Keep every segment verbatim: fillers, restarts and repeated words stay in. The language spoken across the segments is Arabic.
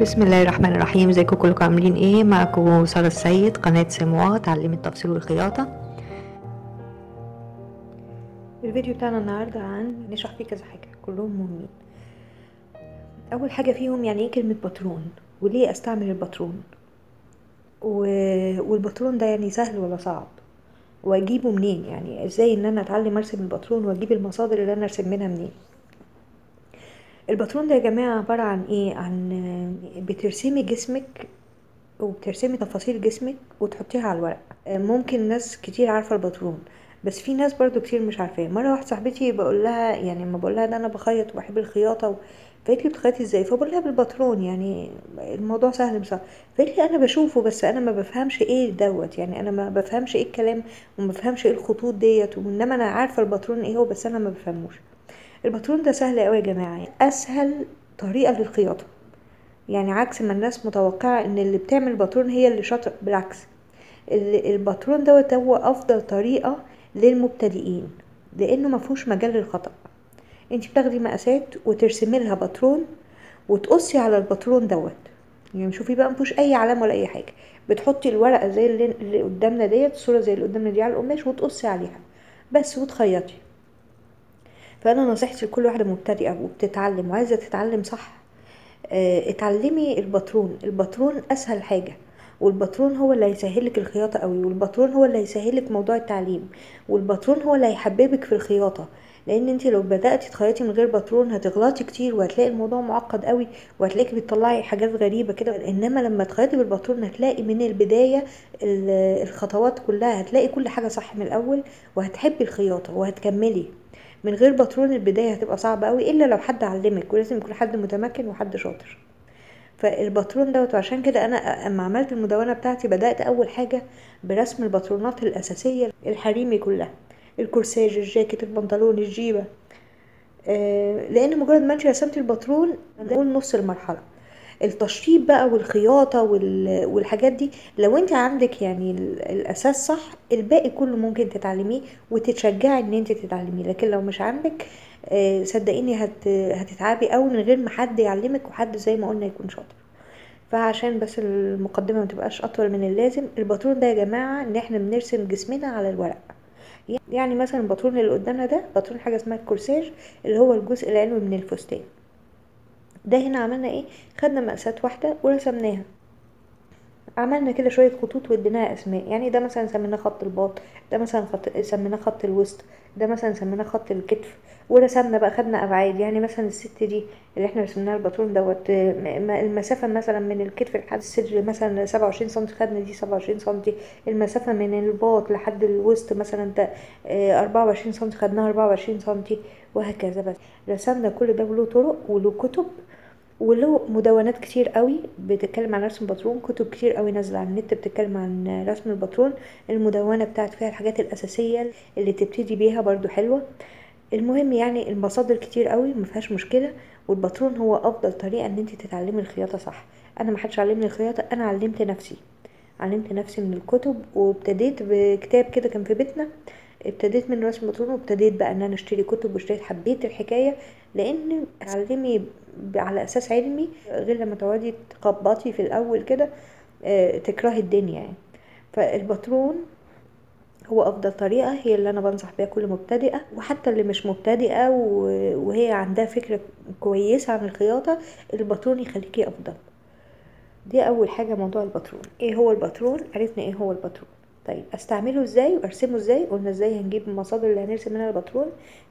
بسم الله الرحمن الرحيم. ازيكم كلكم عاملين ايه؟ معكم ساره السيد قناه سموات تعليم التفصيل والخياطه. الفيديو بتاعنا النهارده عن نشرح فيه كذا حاجه كلهم مهمين. اول حاجه فيهم يعني ايه كلمه باترون وليه استعمل الباترون و... والباترون ده يعني سهل ولا صعب واجيبه منين، يعني ازاي ان انا اتعلم ارسم الباترون واجيب المصادر اللي انا ارسم منها منين. الباترون ده يا جماعه عباره عن ايه؟ عن بترسمي جسمك وبترسمي تفاصيل جسمك وتحطيها على الورق. ممكن ناس كتير عارفه الباترون بس في ناس برضو كتير مش عارفاه. مره واحده صاحبتي بقول لها، يعني ما بقول لها ده انا بخيط وبحب الخياطه، فقالت لي بتخيطي ازاي؟ فبقول لها بالباترون، يعني الموضوع سهل بصراحه. فقالت لي انا بشوفه بس انا ما بفهمش ايه دوت، يعني انا ما بفهمش ايه الكلام وما بفهمش ايه الخطوط ديت، وانما انا عارفه الباترون ايه هو بس انا ما بفهموش. الباترون ده سهل قوي يا جماعه، اسهل طريقه للخياطه، يعني عكس ما الناس متوقعه ان اللي بتعمل باترون هي اللي شاطره، بالعكس الباترون دوت هو افضل طريقه للمبتدئين لانه ما فيهوش مجال للخطا. انت بتاخدي مقاسات وترسمي لها باترون وتقصي على الباترون دوت، يعني شوفي بقى ما فيهوش اي علامه ولا اي حاجه، بتحطي الورقه زي اللي قدامنا ديت، الصوره زي اللي قدامنا دي على القماش وتقصي عليها بس وتخيطي. فانا نصيحتي لكل واحده مبتدئه وبتتعلم وعايزه تتعلم صح، اه اتعلمي الباترون. الباترون اسهل حاجه، والباترون هو اللي هيسهلك الخياطه قوي، والباترون هو اللي هيسهلك موضوع التعليم، والباترون هو اللي هيحببك في الخياطه. لان انت لو بداتي تخيطي من غير باترون هتغلطي كتير وهتلاقي الموضوع معقد قوي وهتلاقيكي بتطلعي حاجات غريبه كده، انما لما تخيطي بالباترون هتلاقي من البدايه الخطوات كلها، هتلاقي كل حاجه صح من الاول وهتحبي الخياطه وهتكملي. من غير باترون البدايه هتبقى صعبه قوي الا لو حد علمك، ولازم يكون حد متمكن وحد شاطر. فالباترون دوت، وعشان كده انا اما عملت المدونه بتاعتي بدات اول حاجه برسم الباترونات الاساسيه، الحريمي كلها، الكورساج، الجاكيت، البنطلون، الجيبه، آه لان مجرد ما انت رسمت الباترون ده اول نص المرحله. التشطيب بقى والخياطه والحاجات دي لو انت عندك يعني الاساس صح الباقي كله ممكن تتعلميه وتتشجعي ان انت تتعلميه، لكن لو مش عندك آه صدقيني هت هتتعبي قوي من غير ما حد يعلمك وحد زي ما قلنا يكون شاطر. فعشان بس المقدمه ما تبقاش اطول من اللازم، الباترون ده يا جماعه ان احنا بنرسم جسمنا على الورق. يعني مثلا الباترون اللي قدامنا ده باترون حاجه اسمها الكورساج اللي هو الجزء العلوي من الفستان. ده هنا عملنا ايه؟ خدنا مقاسات واحده ورسمناها، عملنا كده شويه خطوط واديناها اسماء، يعني ده مثلا سميناه خط الباط، ده مثلا خط سميناه خط الوسط، ده مثلا سميناه خط الكتف، ورسمنا بقى خدنا ابعاد. يعني مثلا الست دي اللي احنا رسمناها الباترون دوت المسافه مثلا من الكتف لحد الصدر مثلا سبعة وعشرين سنتي، خدنا دي سبعة وعشرين سنتي. المسافه من الباط لحد الوسط مثلا ده أربعة وعشرين سنتي، خدناها أربعة وعشرين سنتي، وهكذا. بس رسمنا كل ده، وله طرق وله كتب وله مدونات كتير قوي بتتكلم عن رسم الباترون، كتب كتير قوي نازله على النت بتتكلم عن رسم الباترون. المدونه بتاعت فيها الحاجات الاساسيه اللي تبتدي بيها برضو حلوه. المهم يعني المصادر كتير قوي ما فيهاش مشكله، والباترون هو افضل طريقه ان انت تتعلمي الخياطه صح. انا ما حدش علمني الخياطه، انا علمت نفسي، علمت نفسي من الكتب، وابتديت بكتاب كده كان في بيتنا، ابتديت من رسم الباترون، وابتديت بقى ان انا اشتري كتب واشتريت، حبيت الحكايه لان اتعلمي على اساس علمي غير لما تقعدي تخبطي في الاول كده اه تكرهي الدنيا يعني. فالباترون هو افضل طريقه، هي اللي انا بنصح بيها كل مبتدئه، وحتى اللي مش مبتدئه وهي عندها فكره كويسه عن الخياطه الباترون يخليكي افضل. دي اول حاجه موضوع الباترون. ايه هو الباترون؟ عرفنا ايه هو الباترون. طيب استعمله ازاي وارسمه ازاي؟ قلنا ازاي هنجيب المصادر اللي هنرسم منها الباترون.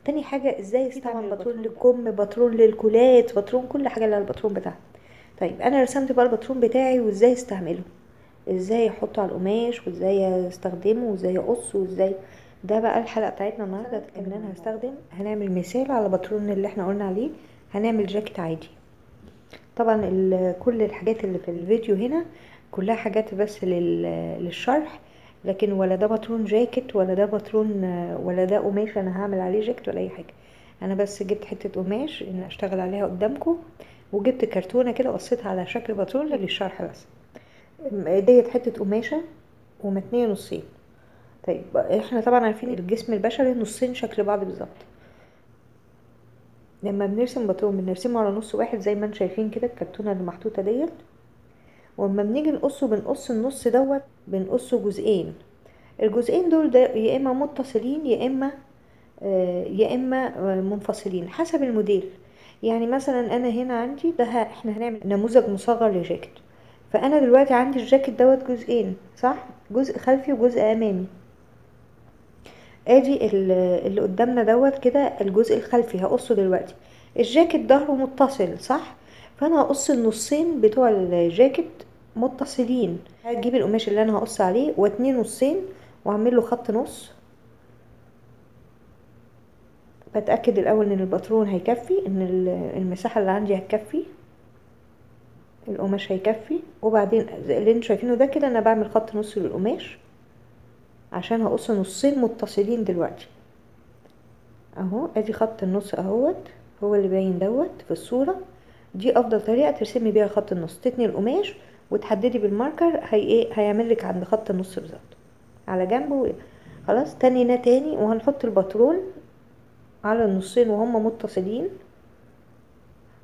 تاني حاجه ازاي استعمل باترون للكم، باترون للكولات، باترون كل حاجه اللي على الباترون بتاعها. طيب انا رسمت بقى الباترون بتاعي وازاي استعمله، ازاي احطه على القماش وازاي استخدمه وازاي اقصه وازاي. ده بقى الحلقه بتاعتنا النهارده ان انا هستخدم، هنعمل مثال على الباترون اللي احنا قلنا عليه، هنعمل جاكيت عادي. طبعا كل الحاجات اللي في الفيديو هنا كلها حاجات بس للشرح، لكن ولا ده باترون جاكيت ولا ده باترون ولا ده قماش انا هعمل عليه جاكيت ولا اي حاجه. انا بس جبت حته قماش ان اشتغل عليها قدامكم، وجبت كرتونه كده قصيتها على شكل باترون للشرح بس. ديت حته قماشه ومتنيه نصين. طيب احنا طبعا عارفين الجسم البشري نصين شكل بعض بالظبط، لما بنرسم بطرون بنرسمه على نص واحد زي ما انتم شايفين كده الكرتونه اللي محطوطه ديت، واما بنيجي نقصه بنقص النص دوت بنقصه جزئين. الجزئين دول ده يا اما متصلين يا اما آه يا اما منفصلين حسب الموديل. يعني مثلا انا هنا عندي ده احنا هنعمل نموذج مصغر لجاكيت، فانا دلوقتي عندي الجاكيت دوت جزئين صح، جزء خلفي وجزء امامي. ادي اللي قدامنا دوت كده الجزء الخلفي هقصه دلوقتي. الجاكيت ظهره متصل صح، فانا هقص النصين بتوع الجاكيت متصلين. هجيب القماش اللي انا هقص عليه واتنين نصين واعمل له خط نص. بتاكد الاول ان الباترون هيكفي، ان المساحه اللي عندي هتكفي، القماش هيكفي. وبعدين اللي انتوا شايفينه ده كده انا بعمل خط نص للقماش عشان هقص نصين متصلين دلوقتي اهو. ادي خط النص اهوت هو اللي باين دوت في الصوره. دي افضل طريقه ترسمي بيها خط النص، تتني القماش وتحددي بالماركر هي ايه هيعمل لك عند خط النص بالظبط على جنبه. خلاص تنيناه تاني وهنحط الباترون على النصين وهم متصلين،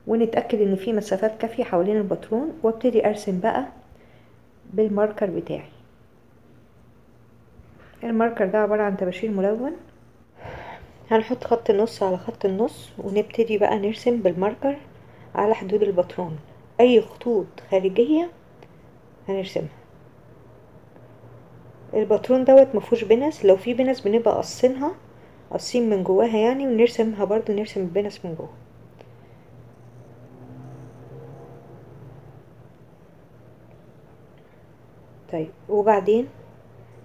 ونتاكد ان في مسافات كافيه حوالين الباترون، وابتدي ارسم بقى بالماركر بتاعي. الماركر ده عباره عن طباشير ملون، هنحط خط النص على خط النص ونبتدي بقى نرسم بالماركر على حدود الباترون. اي خطوط خارجيه هنرسمها. الباترون دوت مفهوش بنس، لو في بنس بنبقى قصينها قصين من جواها يعني، ونرسمها برضو نرسم البنس من جوه. طيب وبعدين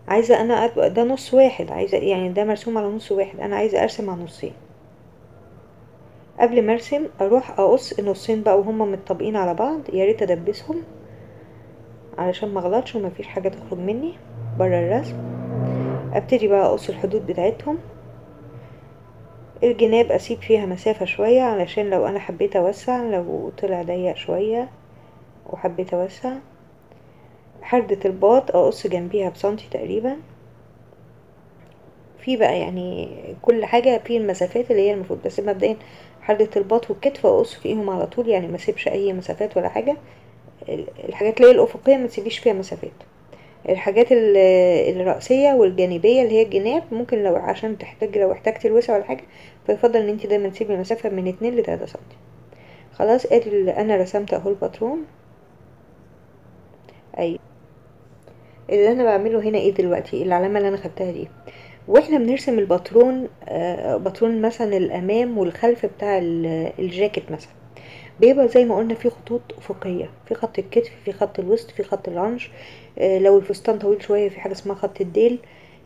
عايزه انا أبقى ده نص واحد، عايزه يعني ده مرسوم على نص واحد، انا عايزه ارسم على نصين. قبل ما ارسم اروح اقص النصين بقى وهما متطابقين على بعض، يا ريت ادبسهم علشان ما اغلطش وما فيش حاجه تخرج مني بره الرسم. ابتدي بقى اقص الحدود بتاعتهم. الجناب اسيب فيها مسافه شويه علشان لو انا حبيت اوسع، لو طلع ضيق شويه وحبيت اوسع. حردة الباط اقص جنبيها بسنتي تقريبا. في بقى يعني كل حاجه في المسافات اللي هي المفروض، بس مبدئيا حردة الباط والكتف اقص فيهم على طول، يعني ما اسيبش اي مسافات ولا حاجه. الحاجات اللي هي الافقيه ما تسيبيش فيها مسافات. الحاجات الرأسية والجانبية اللي هي الجناب ممكن لو عشان تحتاج لو احتاجتي الوسع ولا حاجة، فيفضل ان انتي دايما تسيبي مسافة من اتنين لتلاتة سنتي. خلاص ادي اللي انا رسمت اهو الباترون. اي اللي انا بعمله هنا ايه دلوقتي، العلامة اللي انا خدتها دي واحنا بنرسم الباترون، باترون مثلا الامام والخلف بتاع الجاكيت مثلا، بيبقى زي ما قلنا في خطوط افقيه، في خط الكتف، في خط الوسط، في خط العنش، آه لو الفستان طويل شويه في حاجه اسمها خط الديل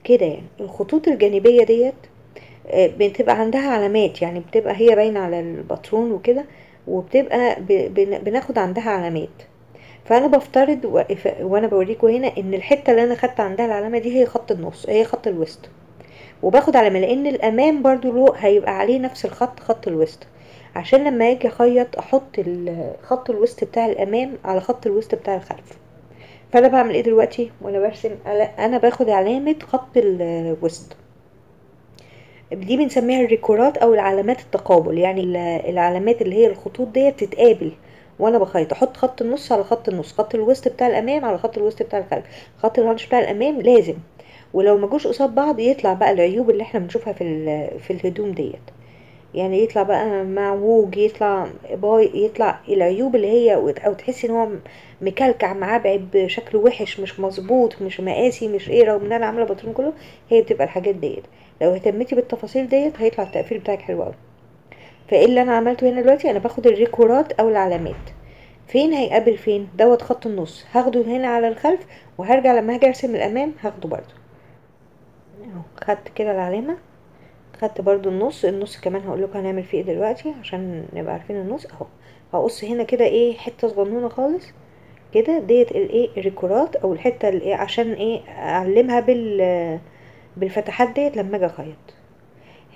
كده يعني. الخطوط الجانبيه ديت آه بتبقى عندها علامات، يعني بتبقى هي باينه على الباترون وكده، وبتبقى بناخد عندها علامات. فانا بفترض و... ف... وانا بوريكم هنا ان الحته اللي انا خدت عندها العلامه دي هي خط النص، هي خط الوسط، وباخد علامه لان الامام برضو له هيبقى عليه نفس الخط، خط الوسط، عشان لما اجي اخيط احط خط الوسط بتاع الامام على خط الوسط بتاع الخلف. فانا بعمل ايه دلوقتي وانا برسم؟ انا باخد علامه خط الوسط دي بنسميها الريكورات او العلامات التقابل، يعني العلامات اللي هي الخطوط ديت تتقابل وانا بخيط. احط خط النص على خط النص، خط الوسط بتاع الامام على خط الوسط بتاع الخلف، خط الهانش بتاع الامام لازم، ولو ما جوش قصاد بعض يطلع بقى العيوب اللي احنا بنشوفها في في الهدوم ديت، يعني يطلع بقى معوج، يطلع باي، يطلع العيوب اللي هي او تحسي ان هو مكلكع معبعب، شكله وحش، مش مظبوط، مش مقاسي، مش ايه، رغم ان انا عامله باترون كله. هي بتبقى الحاجات ديت لو اهتمتي بالتفاصيل ديت هيطلع التقفيل بتاعك حلو قوي. فايه اللي انا عملته هنا دلوقتي؟ انا باخد الريكورات او العلامات فين هيقابل فين دوت خط النص، هاخده هنا على الخلف، وهرجع لما هاجي ارسم الامام هاخده برده اهو. خدت كده العلامه، خدت برضو النص، النص كمان هقولكوا هنعمل فيه ايه دلوقتي عشان نبقى عارفين النص اهو. هقص هنا كده ايه حته صغنونه خالص كده ديت الايه الريكورات او الحته الايه عشان ايه اعلمها بال بالفتحات ديت لما اجي اخيط.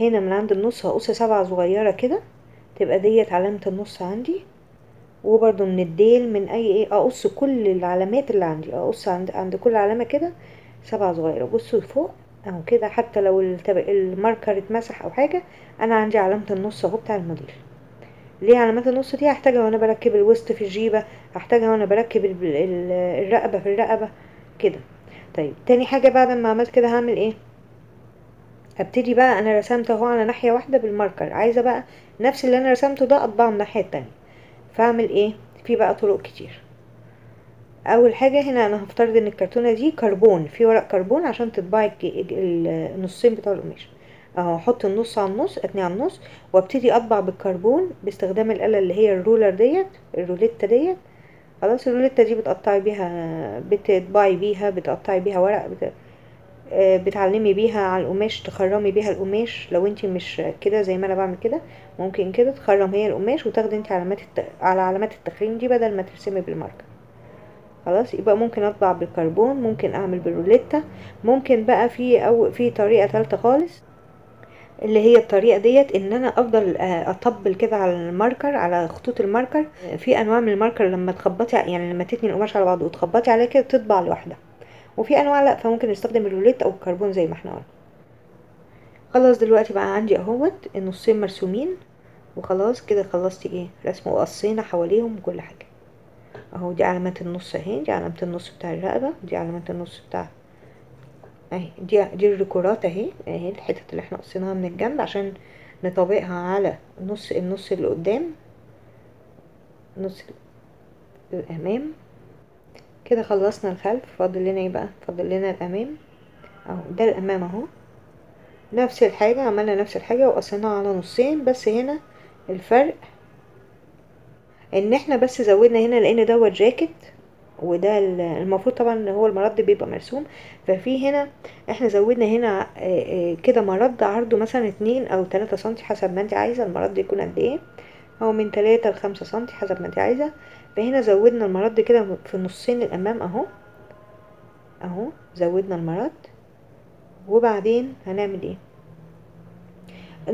هنا من عند النص هقص سبعه صغيره كده تبقى ديت علامه النص عندي، وبرضو من الديل من اي ايه اقص كل العلامات اللي عندي، اقص عند عند كل علامه كده سبعه صغيره. بصوا لفوق اهو كده، حتى لو الماركر اتمسح او حاجه انا عندي علامه النص اهو بتاع الموديل. ليه علامات النص دي هحتاجها وانا بركب الوسط في الجيبه، هحتاجها وانا بركب الرقبه في الرقبه كده. طيب تاني حاجه بعد ما عملت كده هعمل ايه؟ هبتدي بقى، انا رسمت اهو على ناحيه واحده بالماركر، عايزه بقى نفس اللي انا رسمته ده اطبعه من الناحيه التانيه. فاعمل ايه؟ في بقى طرق كتير. اول حاجه هنا انا هفترض ان الكرتونه دي كربون، في ورق كربون عشان تطبعي النصين بتوع القماش اهو. هحط النص على النص، اتني على النص، وابتدي اطبع بالكربون باستخدام الاله اللي هي الرولر ديت، الروليتا ديت. خلاص الروليتا دي بتقطعي بيها، بتطبعي بيها، بتقطعي بيها ورق، بت... بتعلمي بيها على القماش، تخرمي بيها القماش. لو انت مش كده زي ما انا بعمل كده، ممكن كده تخرم هي القماش وتاخدي انت علامات الت... على علامات التخريم دي بدل ما ترسمي بالماركر. خلاص يبقى ممكن اطبع بالكربون، ممكن اعمل بالروليتا، ممكن بقى في او في طريقه ثالثه خالص اللي هي الطريقه ديت، ان انا افضل اطبل كده على الماركر، على خطوط الماركر. في انواع من الماركر لما تخبطي، يعني لما تتني القماش على بعض وتخبطي عليه كده تطبع لوحده، وفي انواع لا، فممكن نستخدم الروليت او الكربون زي ما احنا قلنا. خلاص دلوقتي بقى عندي اهوت النصين مرسومين، وخلاص كده خلصت ايه رسمه، وقصينا حواليهم وكل حاجه اهو. دي علامه النص اهي، دي علامه النص بتاع الرقبه، دي علامه النص بتاع اهي، دي دي الريكورات اهي، اهي الحتت اللي احنا قصيناها من الجنب عشان نطبقها على نص النص اللي قدام، نص الامام كده. خلصنا الخلف، فاضل لنا ايه بقى؟ فاضل لنا الامام اهو، ده الامام اهو. نفس الحاجه، عملنا نفس الحاجه وقصيناها على نصين، بس هنا الفرق ان احنا بس زودنا هنا لان دوت جاكيت وده المفروض طبعا هو المرد بيبقى مرسوم، ففي هنا احنا زودنا هنا كده مرد عرضه مثلا اتنين او تلاتة سنتي حسب ما انت عايزه المرد يكون قد ايه، او من تلاتة لخمسة سنتي حسب ما انت عايزه. فهنا زودنا المرد كده في نصين الامام اهو، اهو زودنا المرد. وبعدين هنعمل ايه؟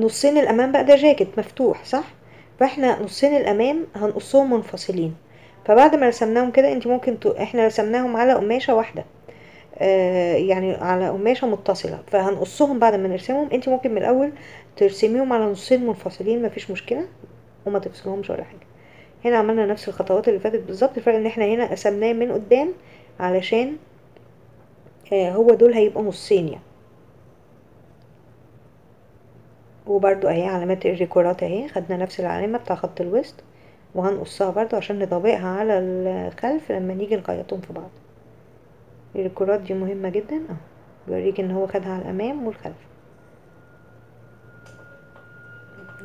نصين الامام بقى ده جاكيت مفتوح صح، فاحنا نصين الامام هنقصهم منفصلين. فبعد ما رسمناهم كده انت ممكن ت... احنا رسمناهم على قماشه واحده، آه يعني على قماشه متصله، فهنقصهم بعد ما نرسمهم. انت ممكن من الاول ترسميهم على نصين منفصلين مفيش مشكله وما تفصلهمش ولا حاجه. هنا عملنا نفس الخطوات اللي فاتت بالظبط، الفرق ان احنا هنا قسمناه من قدام علشان آه هو دول هيبقوا نصين يعني. وبرده اهي علامات الريكورات اهي، خدنا نفس العلامه بتاع خط الوسط وهنقصها برضو عشان نطبقها على الخلف لما نيجي نخيطهم في بعض. الريكورات دي مهمه جدا اهو، بيوريك ان هو خدها على الامام والخلف.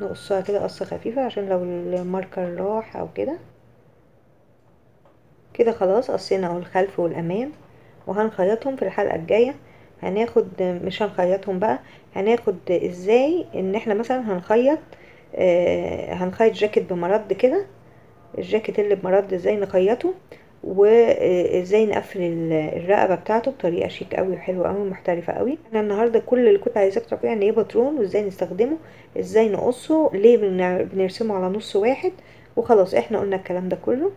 نقصها كده قصه خفيفه عشان لو الماركر راح او كده. كده خلاص قصينا اهو الخلف والامام، وهنخيطهم في الحلقه الجايه. هناخد مش هنخيطهم بقى، هناخد ازاي ان احنا مثلا هنخيط آه هنخيط جاكيت بمرد كده، الجاكيت اللي بمرد ازاي نخيطه، وازاي نقفل الرقبه بتاعته بطريقه شيك قوي وحلوه قوي ومحترفه قوي. انا النهارده كل اللي كنت عايزاكم تعرفوه يعني ايه باترون، وازاي نستخدمه، ازاي نقصه، ليه بنرسمه على نص واحد، وخلاص احنا قلنا الكلام ده كله.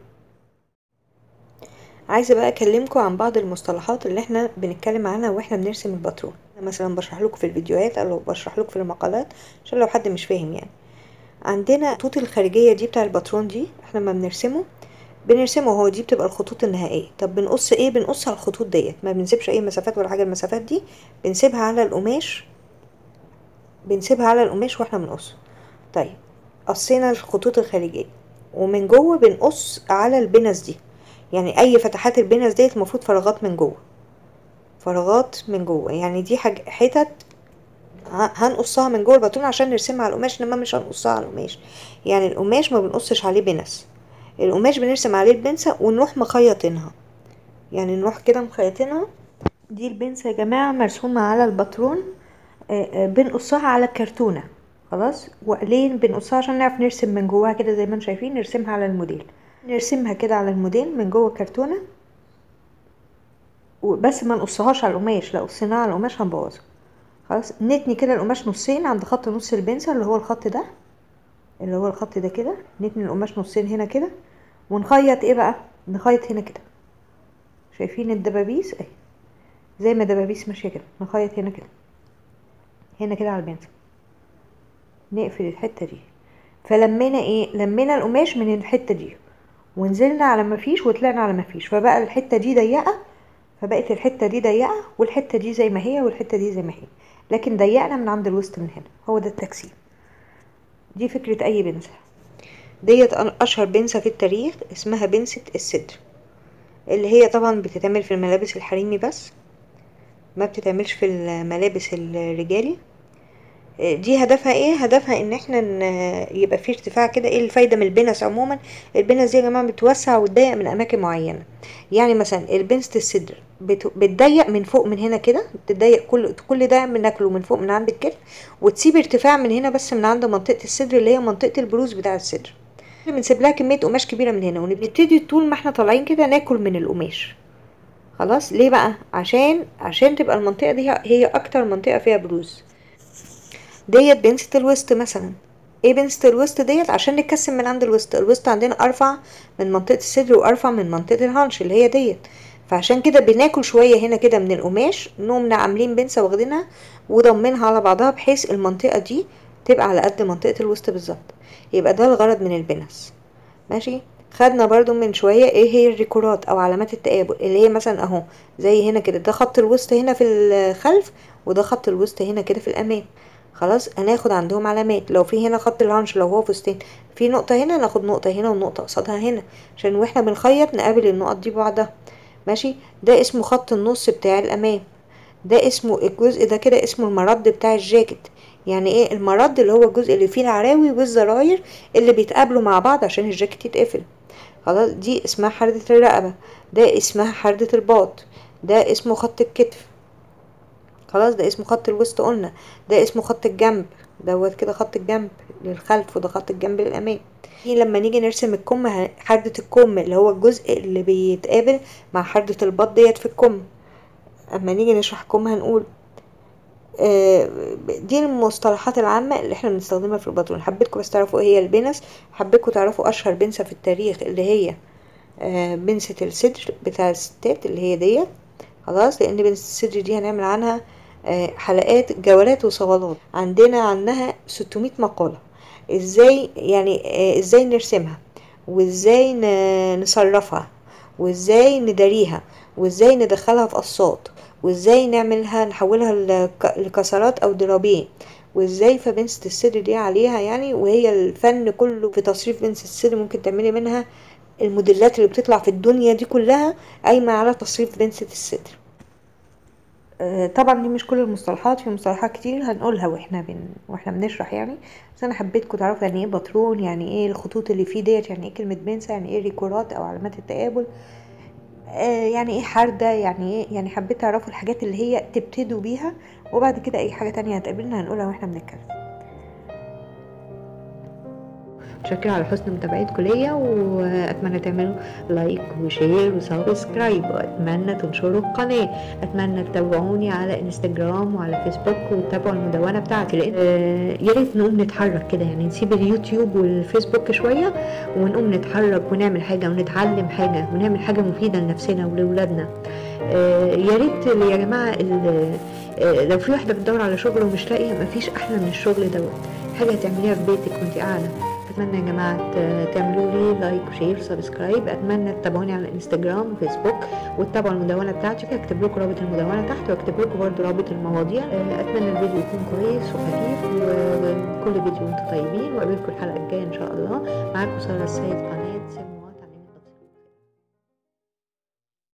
عايزه بقى اكلمكم عن بعض المصطلحات اللي احنا بنتكلم عنها واحنا بنرسم الباترون، مثلا بشرح لكم في الفيديوهات او بشرح لكم في المقالات عشان لو حد مش فاهم. يعني عندنا الخطوط الخارجيه دي بتاع الباترون دي احنا ما بنرسمه، بنرسمه هو دي بتبقى الخطوط النهائيه. طب بنقص ايه؟ بنقص على الخطوط ديت، ما بنسيبش اي مسافات ولا حاجه، المسافات دي بنسيبها على القماش، بنسيبها على القماش واحنا بنقص. طيب قصينا الخطوط الخارجيه، ومن جوه بنقص على البنس دي، يعني اي فتحات البنس ديت المفروض فراغات من جوه، فراغات من جوه يعني دي حاجه حتت هنقصها من جوه الباترون عشان نرسمها على القماش، انما مش هنقصها على القماش. يعني القماش ما بنقصش عليه بنس، القماش بنرسم عليه البنسه ونروح مخيطينها، يعني نروح كده مخيطينها. دي البنسه يا جماعه مرسومه على الباترون، بنقصها على الكرتونه خلاص. وليه بنقصها؟ عشان نعرف نرسم من جواها كده زي ما انتم شايفين، نرسمها على الموديل، نرسمها كده على الموديل من جوه الكرتونه، وبس ما نقصهاش على القماش، لو قصيناها على القماش هنبوظها. خلاص نتني كده القماش نصين عند خط نص البنسه اللي هو الخط ده، اللي هو الخط ده كده، نتني القماش نصين هنا كده، ونخيط ايه بقى؟ نخيط هنا كده، شايفين الدبابيس اهي زي ما دبابيس ماشيه كده، نخيط هنا كده، هنا كده على البنسه، نقفل الحته دي. فلمينا ايه؟ لمينا القماش من الحته دي ونزلنا على ما فيش وطلعنا على ما فيش، فبقى الحته دي ضيقه، فبقت الحته دي ضيقه والحته دي زي ما هي والحته دي زي ما هي، لكن ضيقنا من عند الوسط من هنا. هو ده التجسيم. دي فكره اي بنسه، ديت اشهر بنسه في التاريخ اسمها بنسه الصدر، اللي هي طبعا بتتعمل في الملابس الحريمي بس ما بتتعملش في الملابس الرجالي. دي هدفها ايه؟ هدفها ان احنا يبقى في ارتفاع كده. ايه الفايده من البنس عموما؟ البنس دي يا جماعه بتوسع وتضيق من اماكن معينه، يعني مثلا البنسه الصدر بتضيق من فوق من هنا كده، بتضيق كل كل ده من ناكله من فوق من عند الكتف، وتسيب ارتفاع من هنا بس من عند منطقه الصدر اللي هي منطقه البروز بتاع الصدر. بنسيب لها كميه قماش كبيره من هنا، وبنبتدي طول ما احنا طالعين كده ناكل من القماش. خلاص ليه بقى؟ عشان عشان تبقى المنطقه دي هي اكتر منطقه فيها بروز. ديت بنسة الوسط مثلا. ايه بنسة الوسط ديت؟ عشان نتكسم من عند الوسط، الوسط عندنا ارفع من منطقة الصدر وارفع من منطقة الهانش اللي هي ديت، فعشان كده بناكل شوية هنا كده من القماش، نقوم عاملين بنسة واخدينها وضمنها على بعضها بحيث المنطقة دي تبقى على قد منطقة الوسط بالظبط. يبقى ده الغرض من البنس. ماشي؟ خدنا برضو من شوية ايه هي الريكورات او علامات التقابل، اللي هي مثلا اهو زي هنا كده، ده خط الوسط هنا في الخلف وده خط الوسط هنا كده في الامام. خلاص هناخد عندهم علامات. لو في هنا خط الهانش، لو هو فستان في نقطه هنا، ناخد نقطه هنا ونقطه قصادها هنا، عشان واحنا بنخيط نقابل النقط دي ببعضها. ماشي؟ ده اسمه خط النص بتاع الامام، ده اسمه الجزء ده كده اسمه المرد بتاع الجاكيت. يعني ايه المرد؟ اللي هو الجزء اللي فيه العراوي والزراير اللي بيتقابلوا مع بعض عشان الجاكيت يتقفل. خلاص دي اسمها حردة الرقبه، ده اسمها حردة الباط، ده اسمه خط الكتف. خلاص ده اسمه خط الوسط قلنا، ده اسمه خط الجنب دوت كده، خط الجنب للخلف، وده خط الجنب للامام. لما نيجي نرسم الكم، حردة الكم اللي هو الجزء اللي بيتقابل مع حردة الباط ديت في الكم، اما نيجي نشرح كم هنقول آه دي المصطلحات العامة اللي احنا بنستخدمها في البطرون. حبيتكم بس تعرفوا ايه هي البنس، حبيتكم تعرفوا اشهر بنسة في التاريخ اللي هي آه بنسة الصدر بتاع الستات اللي هي ديت. خلاص لان بنسة الصدر دي هنعمل عنها حلقات جولات وصولات، عندنا عنها ستمية مقالة. ازاي يعني ازاي نرسمها، وازاي نصرفها، وازاي نداريها، وازاي ندخلها في قصات، وازاي نعملها نحولها لكسرات او ضربين، وازاي فبنسة الصدر دي عليها يعني. وهي الفن كله في تصريف بنسة الصدر. ممكن تعملي منها الموديلات اللي بتطلع في الدنيا دي كلها قايمة على تصريف بنسة الصدر. طبعا دي مش كل المصطلحات، في مصطلحات كتير هنقولها واحنا بن... واحنا بنشرح يعني، بس انا حبيتكم تعرفوا يعني ايه باترون، يعني ايه الخطوط اللي فيه ديت، يعني ايه كلمه بنسه، يعني ايه ريكورات او علامات التقابل، آه يعني ايه حرده، يعني ايه، يعني حبيت تعرفوا الحاجات اللي هي تبتدوا بيها، وبعد كده اي حاجه تانية هتقابلنا هنقولها واحنا بنتكلم. متشكره على حسن متابعتكم ليا، واتمنى تعملوا لايك وشير وسبسكرايب، واتمنى تنشروا القناه، اتمنى تتابعوني على انستجرام وعلى فيسبوك، وتتابعوا المدونه بتاعتي. لان يا ريت نقوم نتحرك كده، يعني نسيب اليوتيوب والفيسبوك شويه ونقوم نتحرك ونعمل حاجه ونتعلم حاجه ونعمل حاجه مفيده لنفسنا ولاولادنا. يا ريت يا جماعه لو في واحده بتدور على شغل ومش لاقيه، مفيش احلى من الشغل دوت، حاجه تعمليها في بيتك وانت قاعده. اتمنى يا جماعه تعملوا لي لايك وشير وسبسكرايب، اتمنى تتابعوني على انستجرام وفيسبوك، وتتابعوا المدونه بتاعتي، هكتب لكم رابط المدونه تحت، واكتب لكم برده رابط المواضيع. اتمنى الفيديو يكون كويس وخفيف، وكل فيديو انتم طيبين، واقابلكم الحلقه الجايه ان شاء الله. معاكم ساره السيد.